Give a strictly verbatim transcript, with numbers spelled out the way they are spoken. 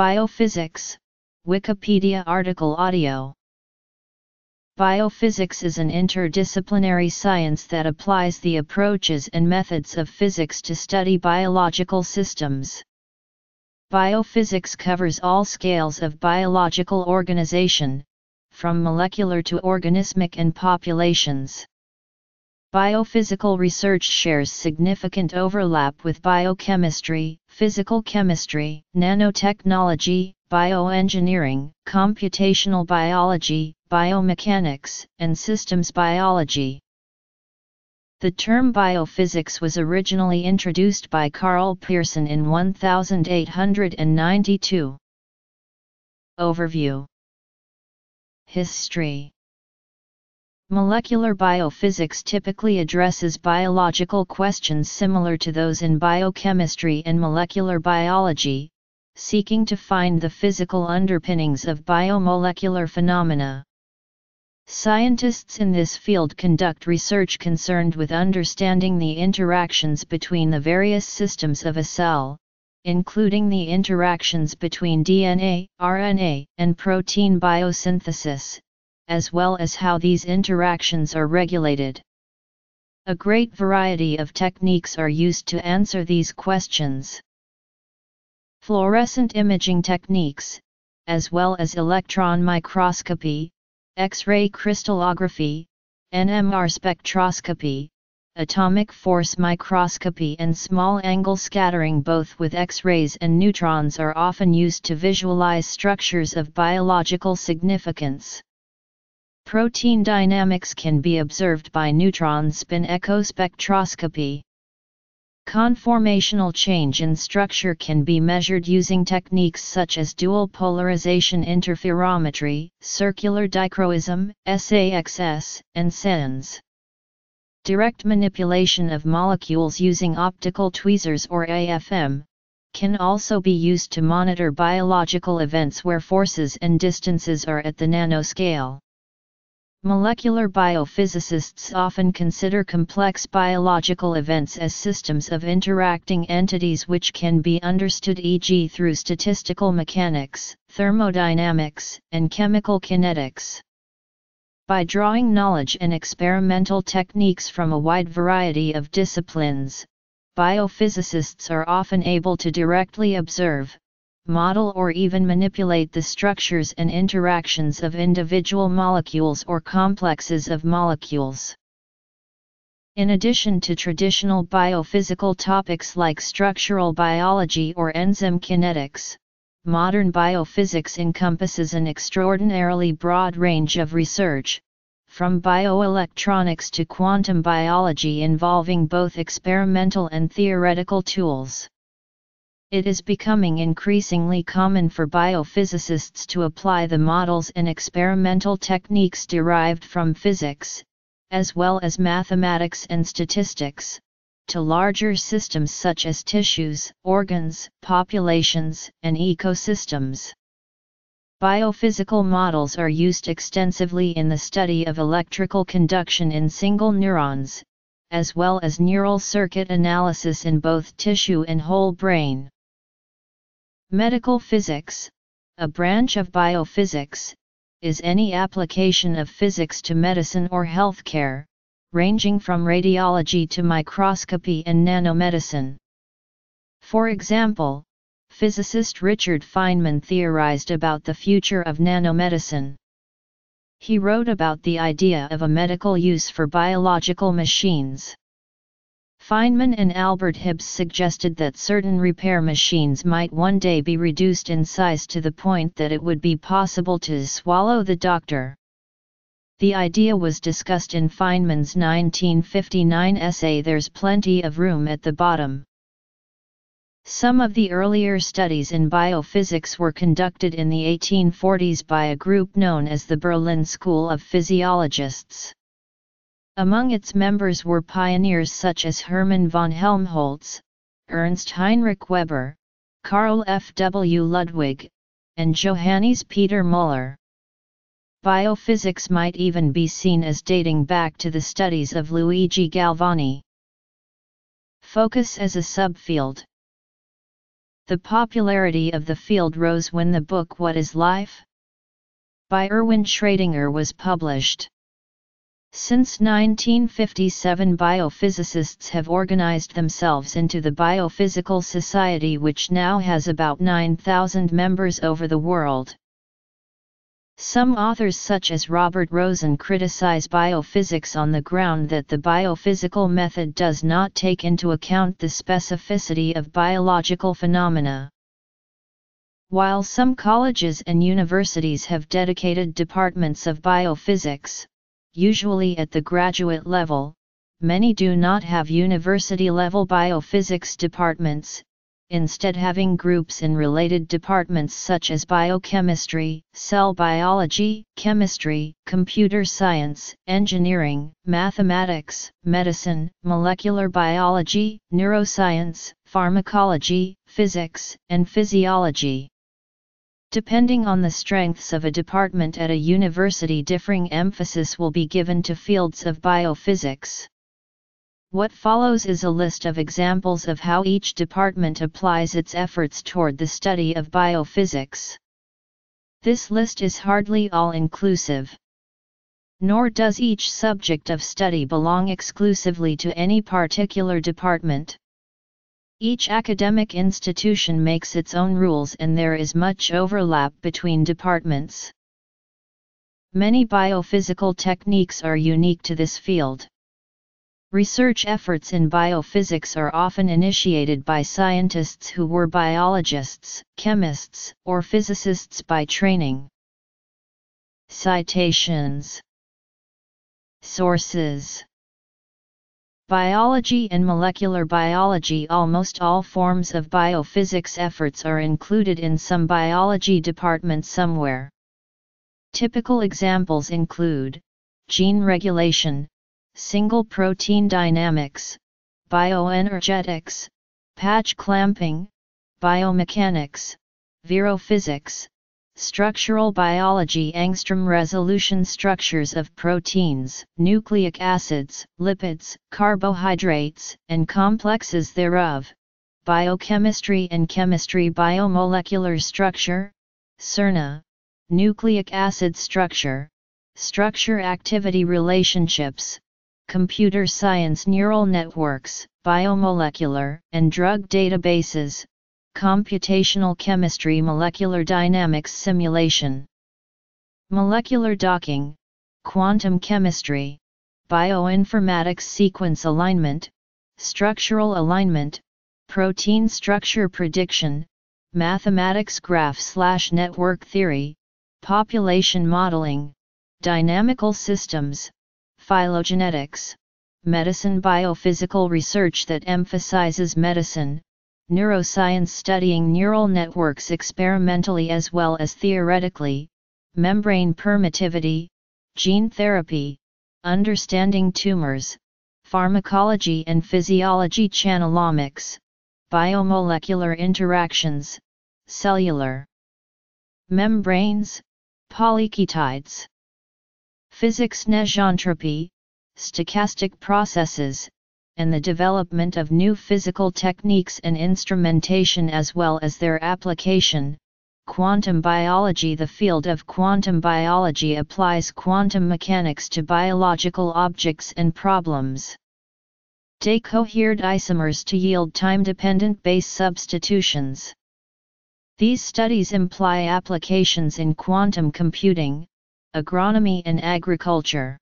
Biophysics, Wikipedia article audio. Biophysics is an interdisciplinary science that applies the approaches and methods of physics to study biological systems. Biophysics covers all scales of biological organization, from molecular to organismic and populations. Biophysical research shares significant overlap with biochemistry, physical chemistry, nanotechnology, bioengineering, computational biology, biomechanics, and systems biology. The term biophysics was originally introduced by Karl Pearson in eighteen ninety-two. Overview. History. Molecular biophysics typically addresses biological questions similar to those in biochemistry and molecular biology, seeking to find the physical underpinnings of biomolecular phenomena. Scientists in this field conduct research concerned with understanding the interactions between the various systems of a cell, including the interactions between D N A, R N A, and protein biosynthesis, as well as how these interactions are regulated. A great variety of techniques are used to answer these questions. Fluorescent imaging techniques, as well as electron microscopy, X-ray crystallography, N M R spectroscopy, atomic force microscopy and small-angle scattering, both with X-rays and neutrons, are often used to visualize structures of biological significance. Protein dynamics can be observed by neutron spin echo spectroscopy. Conformational change in structure can be measured using techniques such as dual polarization interferometry, circular dichroism, S A X S, and S E N S. Direct manipulation of molecules using optical tweezers or A F M can also be used to monitor biological events where forces and distances are at the nanoscale. Molecular biophysicists often consider complex biological events as systems of interacting entities which can be understood, for example through statistical mechanics, thermodynamics, and chemical kinetics. By drawing knowledge and experimental techniques from a wide variety of disciplines, biophysicists are often able to directly observe, model or even manipulate the structures and interactions of individual molecules or complexes of molecules. In addition to traditional biophysical topics like structural biology or enzyme kinetics, modern biophysics encompasses an extraordinarily broad range of research, from bioelectronics to quantum biology, involving both experimental and theoretical tools. It is becoming increasingly common for biophysicists to apply the models and experimental techniques derived from physics, as well as mathematics and statistics, to larger systems such as tissues, organs, populations, and ecosystems. Biophysical models are used extensively in the study of electrical conduction in single neurons, as well as neural circuit analysis in both tissue and whole brain. Medical physics, a branch of biophysics, is any application of physics to medicine or healthcare, ranging from radiology to microscopy and nanomedicine. For example, physicist Richard Feynman theorized about the future of nanomedicine. He wrote about the idea of a medical use for biological machines. Feynman and Albert Hibbs suggested that certain repair machines might one day be reduced in size to the point that it would be possible to swallow the doctor. The idea was discussed in Feynman's nineteen fifty-nine essay There's Plenty of Room at the Bottom. Some of the earlier studies in biophysics were conducted in the eighteen forties by a group known as the Berlin School of Physiologists. Among its members were pioneers such as Hermann von Helmholtz, Ernst Heinrich Weber, Carl F. W. Ludwig, and Johannes Peter Müller. Biophysics might even be seen as dating back to the studies of Luigi Galvani. Focus as a subfield. The popularity of the field rose when the book What is Life? By Erwin Schrödinger was published. Since nineteen fifty-seven, biophysicists have organized themselves into the Biophysical Society, which now has about nine thousand members over the world. Some authors such as Robert Rosen criticize biophysics on the ground that the biophysical method does not take into account the specificity of biological phenomena. While some colleges and universities have dedicated departments of biophysics, usually at the graduate level, many do not have university-level biophysics departments, instead having groups in related departments such as biochemistry, cell biology, chemistry, computer science, engineering, mathematics, medicine, molecular biology, neuroscience, pharmacology, physics, and physiology. Depending on the strengths of a department at a university, differing emphasis will be given to fields of biophysics. What follows is a list of examples of how each department applies its efforts toward the study of biophysics. This list is hardly all-inclusive. Nor does each subject of study belong exclusively to any particular department. Each academic institution makes its own rules, and there is much overlap between departments. Many biophysical techniques are unique to this field. Research efforts in biophysics are often initiated by scientists who were biologists, chemists, or physicists by training. Citations. Sources. Biology and molecular biology. Almost all forms of biophysics efforts are included in some biology department somewhere. Typical examples include gene regulation, single protein dynamics, bioenergetics, patch clamping, biomechanics, virophysics, structural biology, angstrom resolution, structures of proteins, nucleic acids, lipids, carbohydrates, and complexes thereof, biochemistry and chemistry, biomolecular structure, C E R N A, nucleic acid structure, structure-activity relationships, computer science, neural networks, biomolecular and drug databases, computational chemistry, molecular dynamics, simulation, molecular docking, quantum chemistry, bioinformatics, sequence alignment, structural alignment, protein structure prediction, mathematics, graph-slash-network theory, population modeling, dynamical systems, phylogenetics, medicine, biophysical research that emphasizes medicine, neuroscience, studying neural networks experimentally as well as theoretically, membrane permittivity, gene therapy, understanding tumors, pharmacology and physiology, channelomix, biomolecular interactions, cellular membranes, polyketides, physics, negentropy, stochastic processes, and the development of new physical techniques and instrumentation as well as their application. Quantum biology. The field of quantum biology applies quantum mechanics to biological objects and problems. Decohered isomers to yield time-dependent base substitutions. These studies imply applications in quantum computing, agronomy and agriculture.